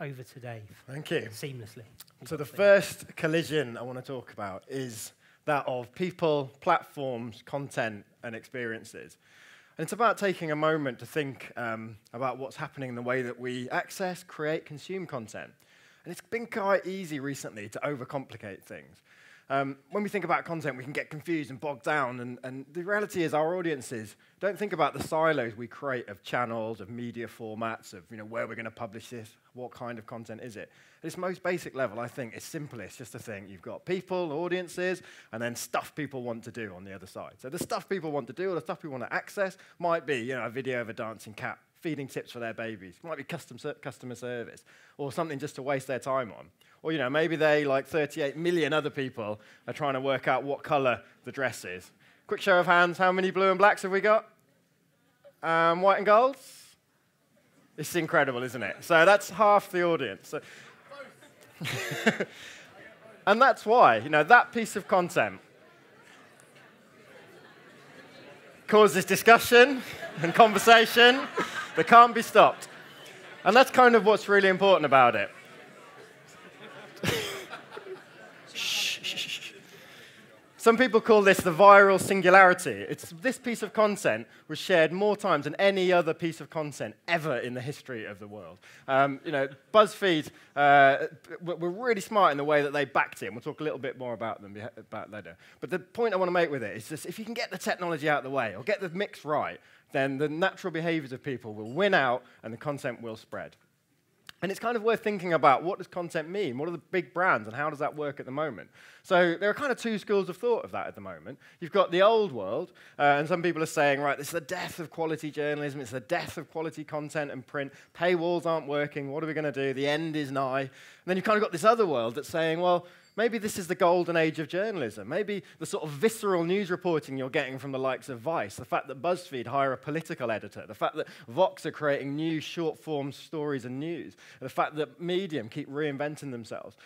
over to Dave. Thank you. Seamlessly. So the first collision I want to talk about is that of people, platforms, content, and experiences. And it's about taking a moment to think about what's happening in the way that we access, create, consume content. And it's been quite easy recently to overcomplicate things. When we think about content, we can get confused and bogged down, and the reality is our audiences don't think about the silos we create of channels, of media formats, of where we're going to publish this, what kind of content is it. At its most basic level, I think it's simplest just to think you've got people, audiences, and then stuff people want to do on the other side. So the stuff people want to do or the stuff we want to access might be a video of a dancing cat, feeding tips for their babies, might be customer service, or something just to waste their time on. Or maybe they, like 38 million other people, are trying to work out what colour the dress is. Quick show of hands, how many blue and blacks have we got? White and golds? It's incredible, isn't it? So that's half the audience. So and that's why, that piece of content causes discussion and conversation that can't be stopped. And that's kind of what's really important about it. Some people call this the viral singularity. It's this piece of content was shared more times than any other piece of content ever in the history of the world. BuzzFeed were really smart in the way that they backed it. And we'll talk a little bit more about them later. But the point I want to make with it is just if you can get the technology out of the way or get the mix right, then the natural behaviors of people will win out and the content will spread. And it's kind of worth thinking about, what does content mean? What are the big brands and how does that work at the moment? So there are kind of two schools of thought of that at the moment. You've got the old world, and some people are saying, right, this is the death of quality journalism, it's the death of quality content and print, paywalls aren't working, what are we going to do? The end is nigh. And then you've kind of got this other world that's saying, well, maybe this is the golden age of journalism. Maybe the sort of visceral news reporting you're getting from the likes of Vice, the fact that BuzzFeed hire a political editor, the fact that Vox are creating new short-form stories and news, the fact that Medium keep reinventing themselves.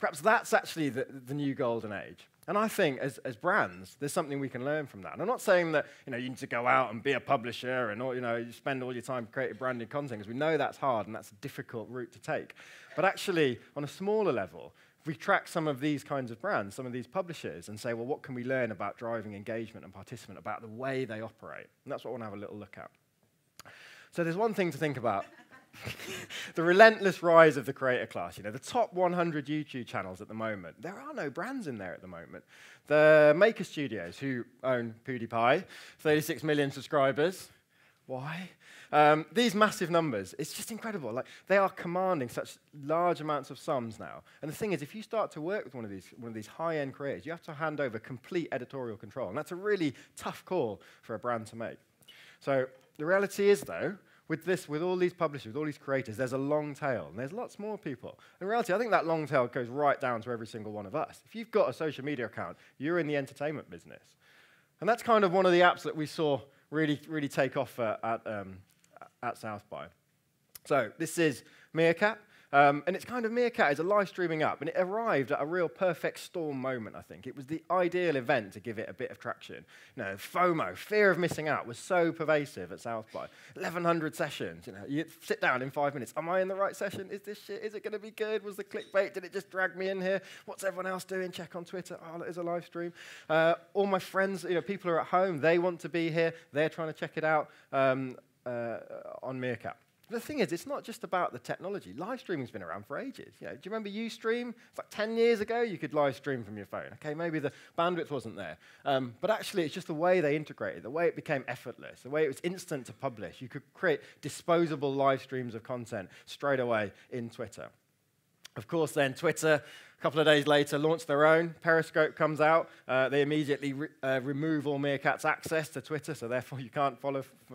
Perhaps that's actually the new golden age. And I think, as brands, there's something we can learn from that. And I'm not saying that you need to go out and be a publisher and you spend all your time creating branded content, because we know that's hard and that's a difficult route to take. But actually, on a smaller level, we track some of these kinds of brands, some of these publishers, and say, well, what can we learn about driving engagement and participant, about the way they operate? And that's what I want to have a little look at. So there's one thing to think about. The relentless rise of the creator class. The top 100 YouTube channels at the moment, there are no brands in there at the moment. The Maker Studios, who own PewDiePie, 36 million subscribers. Why? These massive numbers, it's just incredible. Like, they are commanding such large amounts of sums now. And the thing is, if you start to work with one of these high-end creators, you have to hand over complete editorial control. And that's a really tough call for a brand to make. So the reality is, though, with all these publishers, with all these creators, there's a long tail, and there's lots more people. In reality, I think that long tail goes right down to every single one of us. If you've got a social media account, you're in the entertainment business. And that's kind of one of the apps that we saw really, really take off at South By. So this is Meerkat, and it's kind of Meerkat is a live streaming app, and it arrived at a real perfect storm moment, I think. It was the ideal event to give it a bit of traction. FOMO, fear of missing out, was so pervasive at South By. 1,100 sessions, you sit down in 5 minutes, am I in the right session? Is this shit, is it gonna be good? Was the clickbait, did it just drag me in here? What's everyone else doing? Check on Twitter, oh, there's a live stream. All my friends, people are at home, they want to be here, they're trying to check it out. On Meerkat. The thing is, it's not just about the technology. Live streaming's been around for ages. Do you remember Ustream? It's like 10 years ago, you could live stream from your phone. Okay, maybe the bandwidth wasn't there. But actually, it's just the way they integrated, the way it became effortless, the way it was instant to publish. You could create disposable live streams of content straight away in Twitter. Of course, then Twitter, a couple of days later, launched their own. Periscope comes out. They immediately remove all Meerkat's access to Twitter, so therefore you can't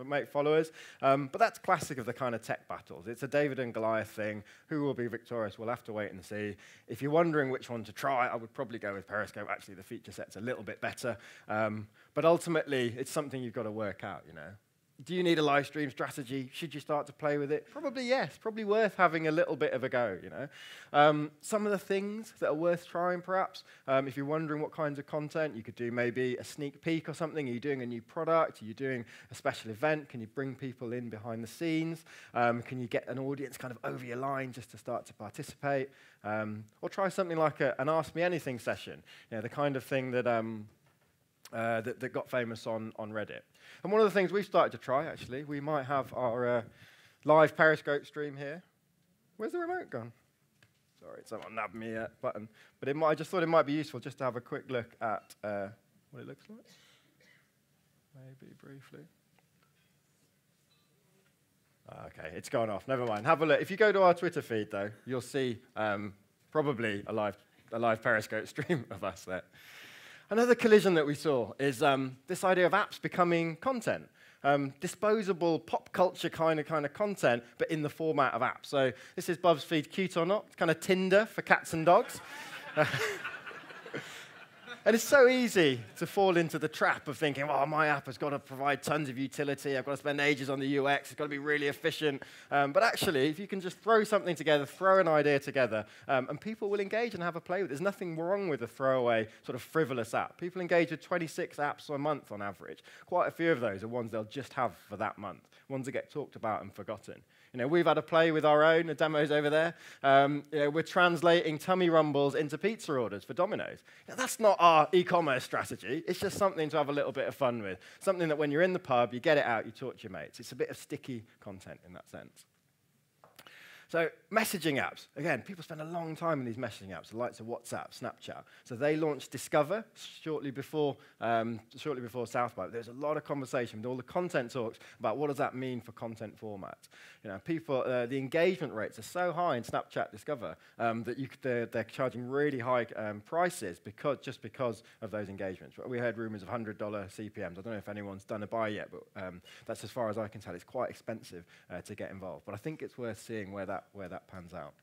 make followers. But that's classic of the kind of tech battles. It's a David and Goliath thing. Who will be victorious? We'll have to wait and see. If you're wondering which one to try, I would probably go with Periscope. Actually, the feature set's a little bit better. But ultimately, it's something you've got to work out. Do you need a live stream strategy? Should you start to play with it? Probably yes, probably worth having a little bit of a go, you know. Some of the things that are worth trying, perhaps, if you're wondering what kinds of content, you could do maybe a sneak peek or something. Are you doing a new product? Are you doing a special event? Can you bring people in behind the scenes? Can you get an audience kind of over your line just to start to participate? Or try something like an Ask Me Anything session, you know, the kind of thing that that got famous on Reddit. And one of the things we've started to try, actually, we might have our live Periscope stream here. Where's the remote gone? Sorry, someone nabbed me a button. But I just thought it might be useful just to have a quick look at what it looks like. Maybe briefly. OK, it's gone off. Never mind. Have a look. If you go to our Twitter feed, though, you'll see probably a live Periscope stream of us there. Another collision that we saw is this idea of apps becoming content, disposable pop culture kind of content, but in the format of apps. So this is BuzzFeed Cute or Not. It's kind of Tinder for cats and dogs. And it's so easy to fall into the trap of thinking, well, my app has got to provide tons of utility. I've got to spend ages on the UX. It's got to be really efficient. But actually, if you can just throw something together, throw an idea together, and people will engage and have a play with it. There's nothing wrong with a throwaway, sort of frivolous app. People engage with 26 apps a month on average. Quite a few of those are ones they'll just have for that month, ones that get talked about and forgotten. You know, we've had a play with our own, the demo's over there. You know, we're translating tummy rumbles into pizza orders for Domino's. Now, that's not our e-commerce strategy. It's just something to have a little bit of fun with, something that when you're in the pub, you get it out, you talk to your mates. It's a bit of sticky content in that sense. So messaging apps, again, people spend a long time in these messaging apps, the likes of WhatsApp, Snapchat. So they launched Discover shortly before South By. There was a lot of conversation with all the content talks about what does that mean for content formats. You know, people, the engagement rates are so high in Snapchat Discover that they're charging really high prices just because of those engagements. We heard rumors of $100 CPMs. I don't know if anyone's done a buy yet, but that's as far as I can tell. It's quite expensive to get involved, but I think it's worth seeing where that pans out.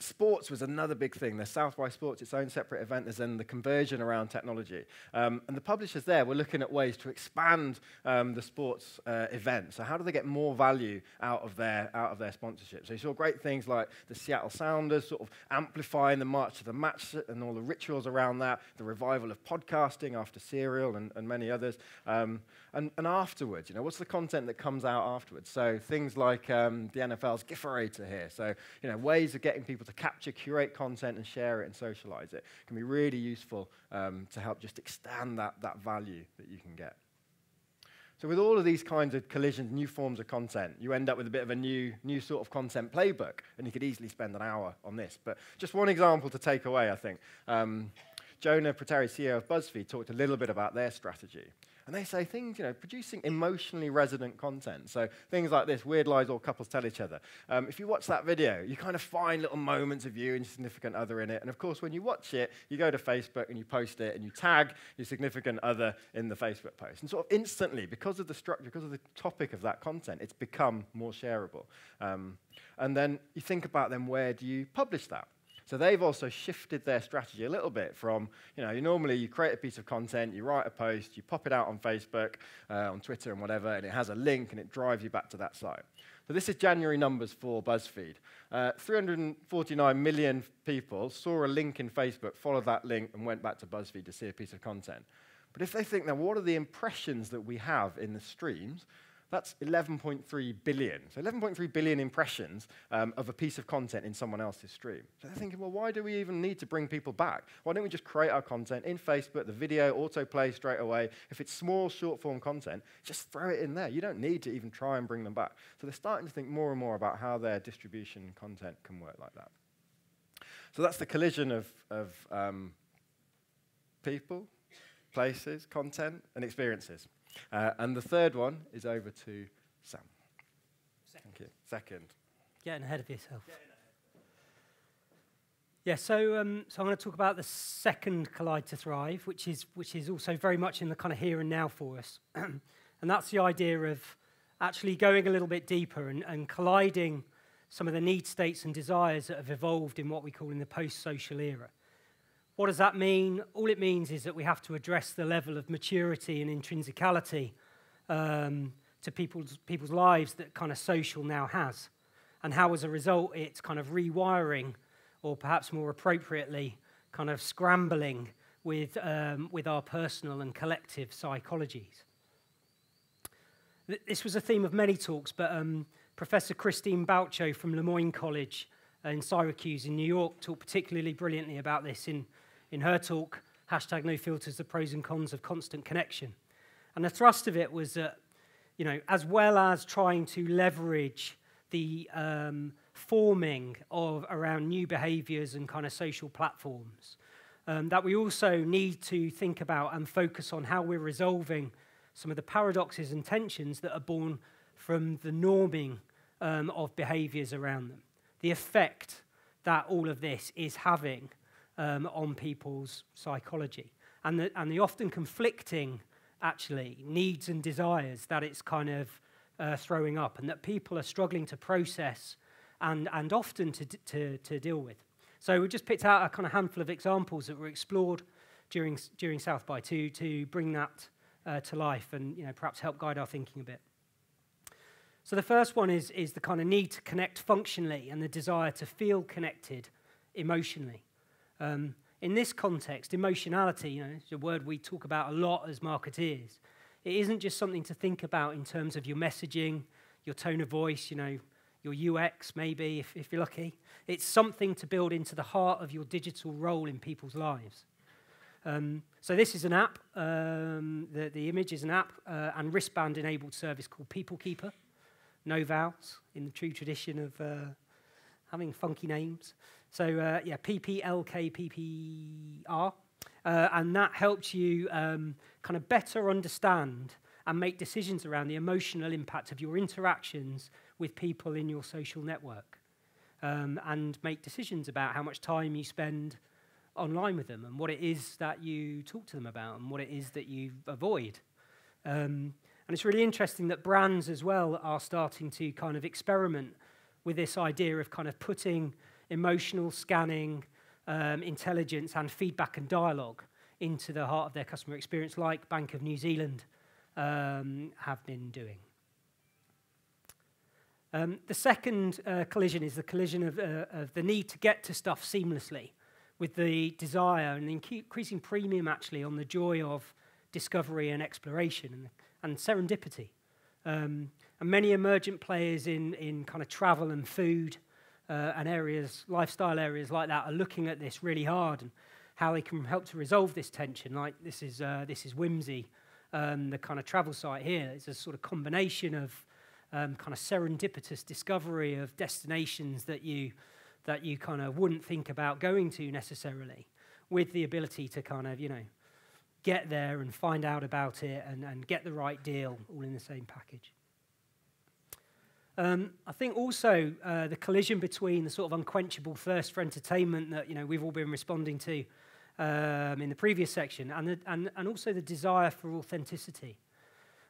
Sports was another big thing. There's South by Sports, its own separate event. There's then the conversion around technology. And the publishers there were looking at ways to expand the sports event. So how do they get more value out of their sponsorship? So you saw great things like the Seattle Sounders sort of amplifying the march to the match and all the rituals around that, the revival of podcasting after Serial and many others. And afterwards, you know, what's the content that comes out afterwards? So things like the NFL's Giffarator here. So, you know, ways of getting people to capture, curate content, and share it and socialize it can be really useful to help just extend that value that you can get. So with all of these kinds of collisions, new forms of content, you end up with a bit of a new sort of content playbook, and you could easily spend an hour on this. But just one example to take away, I think. Jonah Peretti, CEO of BuzzFeed, talked a little bit about their strategy. And they say things, you know, producing emotionally resonant content. So things like this, weird lies all couples tell each other. If you watch that video, you kind of find little moments of you and your significant other in it. And of course, when you watch it, you go to Facebook and you post it and you tag your significant other in the Facebook post. And sort of instantly, because of the structure, because of the topic of that content, it's become more shareable. And then you think about then where do you publish that? So they've also shifted their strategy a little bit from, you know, you normally create a piece of content, you write a post, you pop it out on Facebook, on Twitter and whatever, and it has a link and it drives you back to that site. So this is January numbers for BuzzFeed. 349 million people saw a link in Facebook, followed that link, and went back to BuzzFeed to see a piece of content. But if they think, now, what are the impressions that we have in the streams? That's 11.3 billion. So 11.3 billion impressions of a piece of content in someone else's stream. So they're thinking, well, why do we even need to bring people back? Why don't we just create our content in Facebook, the video, autoplay straight away. If it's small, short-form content, just throw it in there. You don't need to even try and bring them back. So they're starting to think more and more about how their distribution content can work like that. So that's the collision of people, places, content, and experiences. And the third one is over to Sam. Second. Thank you. Second. Getting ahead of yourself. Yeah, so I'm going to talk about the second Collide to Thrive, which is also very much in the kind of here and now for us. And that's the idea of actually going a little bit deeper and colliding some of the need states and desires that have evolved in what we call in the post-social era. What does that mean? All it means is that we have to address the level of maturity and intrinsicality to people's lives that kind of social now has, and how as a result it's kind of rewiring, or perhaps more appropriately, kind of scrambling with our personal and collective psychologies. This was a theme of many talks, but Professor Christine Baucho from Le Moyne College in Syracuse in New York talked particularly brilliantly about this in her talk, #NoFilters, the pros and cons of constant connection. And the thrust of it was that, you know, as well as trying to leverage the forming of around new behaviors and kind of social platforms, that we also need to think about and focus on how we're resolving some of the paradoxes and tensions that are born from the norming of behaviors around them. The effect that all of this is having on people's psychology, and the often conflicting, actually, needs and desires that it's kind of throwing up, and that people are struggling to process and often to deal with. So we just picked out a kind of handful of examples that were explored during South By to bring that to life, and, you know, perhaps help guide our thinking a bit. So the first one is the kind of need to connect functionally and the desire to feel connected emotionally. In this context, emotionality, you know, is a word we talk about a lot as marketeers. It isn't just something to think about in terms of your messaging, your tone of voice, you know, your UX maybe, if you're lucky. It's something to build into the heart of your digital role in people's lives. So this is an app. The image is an app and wristband-enabled service called PeopleKeeper. No vowels, in the true tradition of having funky names. So, yeah, PPLKPR. And that helps you kind of better understand and make decisions around the emotional impact of your interactions with people in your social network, and make decisions about how much time you spend online with them and what it is that you talk to them about and what it is that you avoid. And it's really interesting that brands as well are starting to kind of experiment with this idea of kind of putting emotional scanning, intelligence and feedback and dialogue into the heart of their customer experience, like Bank of New Zealand have been doing. The second collision is the collision of the need to get to stuff seamlessly with the desire and the increasing premium, actually, on the joy of discovery and exploration and serendipity. And many emergent players in kind of travel and food and areas, lifestyle areas like that, are looking at this really hard and how they can help to resolve this tension. Like this is Whimsy, the kind of travel site here. It's a sort of combination of kind of serendipitous discovery of destinations that you kind of wouldn't think about going to necessarily, with the ability to kind of, you know, get there and find out about it and get the right deal, all in the same package. I think also the collision between the sort of unquenchable thirst for entertainment that, you know, we've all been responding to in the previous section, and also the desire for authenticity.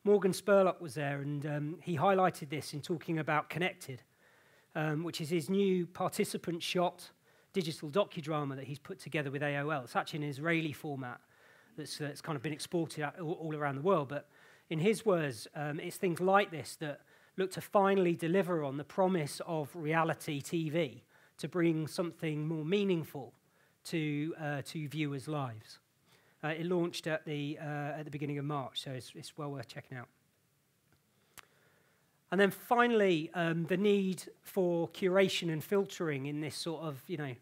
Morgan Spurlock was there, and he highlighted this in talking about Connected, which is his new participant-shot digital docudrama that he's put together with AOL. It's actually an Israeli format that's kind of been exported all around the world. But in his words, it's things like this that look to finally deliver on the promise of reality TV to bring something more meaningful to viewers' lives. It launched at the beginning of March, so it's well worth checking out. And then finally, the need for curation and filtering in this sort of, you know,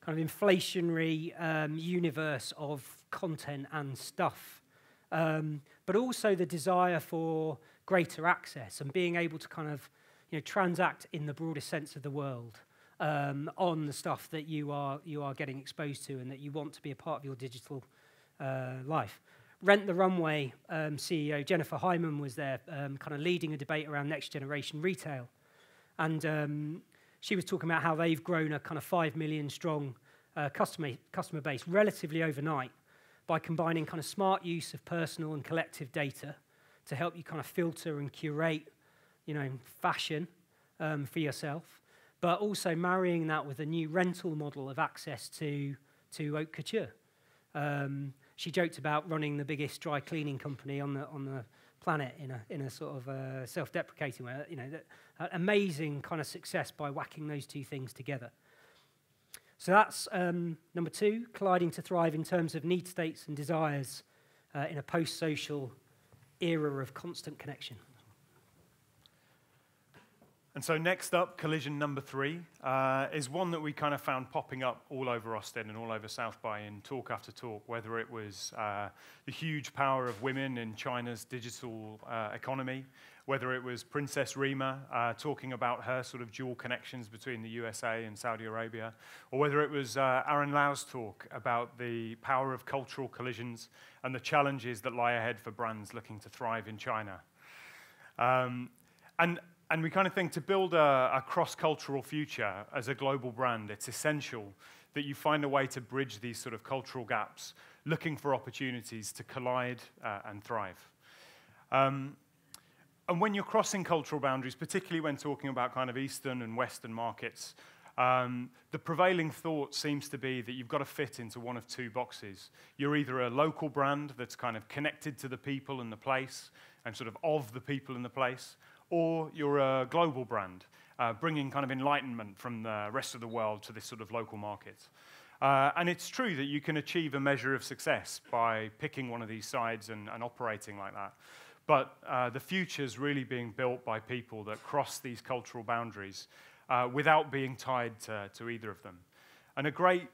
kind of inflationary universe of content and stuff, but also the desire for greater access and being able to kind of, you know, transact in the broadest sense of the world on the stuff that you are getting exposed to and that you want to be a part of your digital life. Rent the Runway CEO Jennifer Hyman was there, kind of leading a debate around next generation retail, and she was talking about how they've grown a kind of 5 million strong customer base relatively overnight by combining kind of smart use of personal and collective data to help you kind of filter and curate, you know, fashion for yourself, but also marrying that with a new rental model of access to haute couture. She joked about running the biggest dry cleaning company on the planet in a sort of self-deprecating way. You know, that amazing kind of success by whacking those two things together. So that's number two, colliding to thrive in terms of need states and desires in a post-social era of constant connection. And so next up, collision number three, is one that we kind of found popping up all over Austin and all over South By in talk after talk, whether it was the huge power of women in China's digital economy, whether it was Princess Reema talking about her sort of dual connections between the USA and Saudi Arabia, or whether it was Aaron Lau's talk about the power of cultural collisions and the challenges that lie ahead for brands looking to thrive in China. And we kind of think to build a cross-cultural future as a global brand, it's essential that you find a way to bridge these sort of cultural gaps, looking for opportunities to collide and thrive. And when you're crossing cultural boundaries, particularly when talking about kind of Eastern and Western markets, the prevailing thought seems to be that you've got to fit into one of two boxes. You're either a local brand that's kind of connected to the people and the place, and sort of the people and the place, or you're a global brand, bringing kind of enlightenment from the rest of the world to this sort of local market. And it's true that you can achieve a measure of success by picking one of these sides and operating like that. But the future's really being built by people that cross these cultural boundaries without being tied to either of them. And a great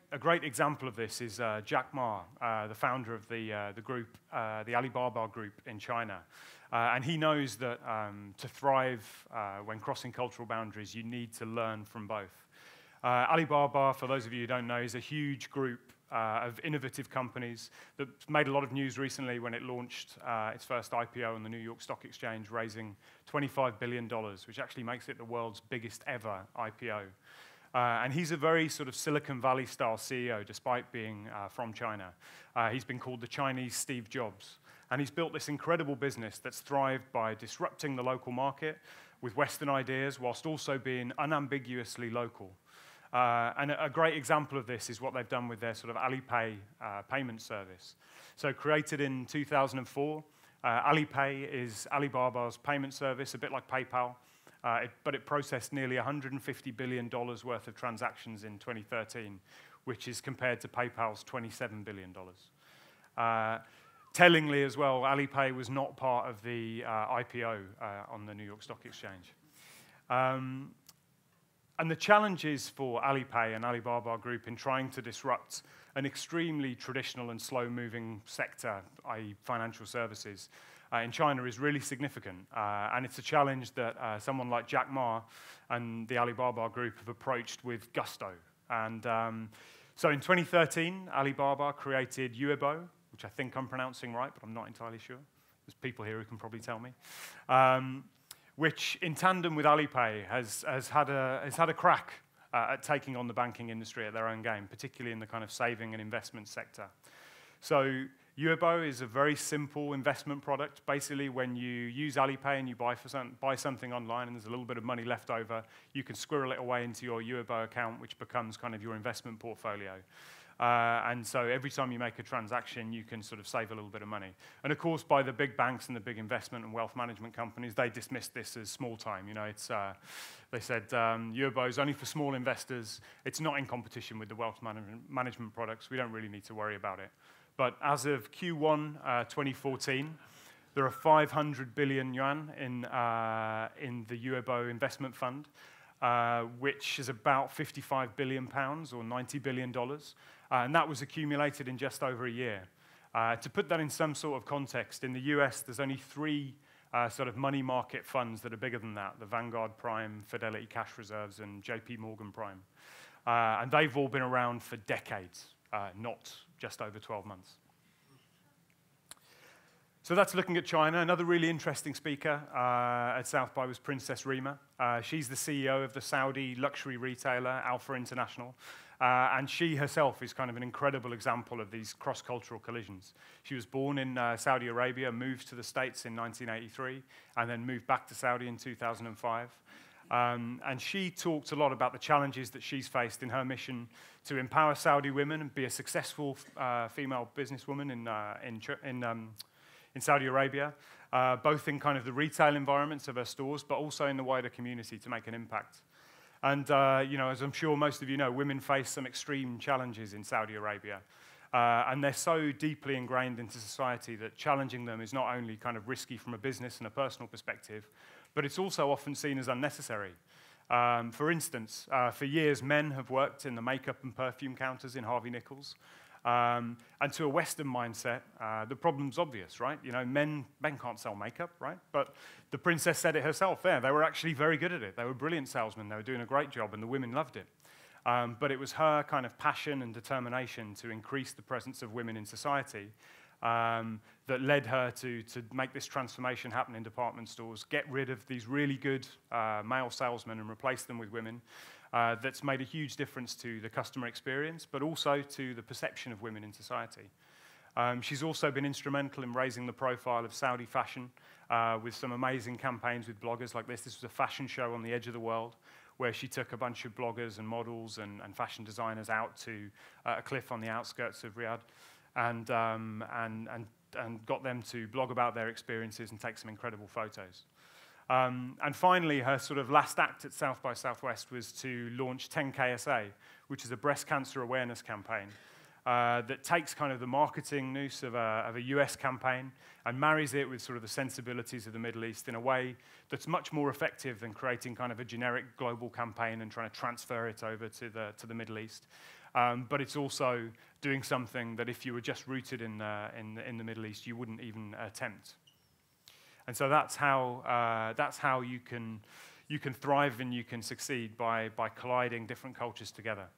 example of this is Jack Ma, the founder of the Alibaba group in China. And he knows that to thrive when crossing cultural boundaries, you need to learn from both. Alibaba, for those of you who don't know, is a huge group of innovative companies that made a lot of news recently when it launched its first IPO on the New York Stock Exchange, raising $25 billion, which actually makes it the world's biggest ever IPO. And he's a very sort of Silicon Valley-style CEO, despite being from China. He's been called the Chinese Steve Jobs. And he's built this incredible business that's thrived by disrupting the local market with Western ideas, whilst also being unambiguously local. And a great example of this is what they've done with their sort of Alipay payment service. So created in 2004, Alipay is Alibaba's payment service, a bit like PayPal. But it processed nearly $150 billion worth of transactions in 2013, which is compared to PayPal's $27 billion. Tellingly as well, Alipay was not part of the IPO on the New York Stock Exchange. And the challenges for Alipay and Alibaba Group in trying to disrupt an extremely traditional and slow-moving sector, i.e. financial services, in China is really significant, and it's a challenge that someone like Jack Ma and the Alibaba Group have approached with gusto. And so in 2013, Alibaba created Yu'e Bao, which I think I'm pronouncing right, but I'm not entirely sure. There's people here who can probably tell me. Which, in tandem with Alipay, has had a crack at taking on the banking industry at their own game, particularly in the kind of saving and investment sector. So Yu'e Bao is a very simple investment product. Basically, when you use Alipay and you buy something online and there's a little bit of money left over, you can squirrel it away into your Yu'e Bao account, which becomes kind of your investment portfolio. And so every time you make a transaction, you can sort of save a little bit of money. And of course, by the big banks and the big investment and wealth management companies, they dismissed this as small time. You know, they said, Yu'e Bao is only for small investors. It's not in competition with the wealth management products. We don't really need to worry about it. But as of Q1 2014, there are 500 billion yuan in the Yu'e Bao investment fund, which is about 55 billion pounds or $90 billion. And that was accumulated in just over a year. To put that in some sort of context, in the US, there's only three sort of money market funds that are bigger than that, the Vanguard Prime, Fidelity Cash Reserves, and JP Morgan Prime. And they've all been around for decades, not just over 12 months. So that's looking at China. Another really interesting speaker at South By was Princess Reema. She's the CEO of the Saudi luxury retailer Alpha International. And she herself is kind of an incredible example of these cross-cultural collisions. She was born in Saudi Arabia, moved to the States in 1983, and then moved back to Saudi in 2005. And she talked a lot about the challenges that she's faced in her mission to empower Saudi women and be a successful female businesswoman in in Saudi Arabia, both in kind of the retail environments of our stores, but also in the wider community to make an impact. And you know, as I'm sure most of you know, women face some extreme challenges in Saudi Arabia. And they're so deeply ingrained into society that challenging them is not only kind of risky from a business and a personal perspective, but it's also often seen as unnecessary. For instance, for years, men have worked in the makeup and perfume counters in Harvey Nichols. And to a Western mindset, the problem's obvious, right? You know, men can't sell makeup, right? But the princess said it herself there. They were actually very good at it. They were brilliant salesmen. They were doing a great job, and the women loved it. But it was her kind of passion and determination to increase the presence of women in society that led her to make this transformation happen in department stores, get rid of these really good male salesmen and replace them with women. That's made a huge difference to the customer experience, but also to the perception of women in society. She's also been instrumental in raising the profile of Saudi fashion with some amazing campaigns with bloggers like this. This was a fashion show on the edge of the world, where she took a bunch of bloggers and models and fashion designers out to a cliff on the outskirts of Riyadh and got them to blog about their experiences and take some incredible photos. And finally, her sort of last act at South by Southwest was to launch 10KSA, which is a breast cancer awareness campaign that takes kind of the marketing noose of a US campaign and marries it with sort of the sensibilities of the Middle East in a way that's much more effective than creating kind of a generic global campaign and trying to transfer it over to the Middle East. But it's also doing something that if you were just rooted in the Middle East, you wouldn't even attempt. And so that's how you can thrive and you can succeed by colliding different cultures together.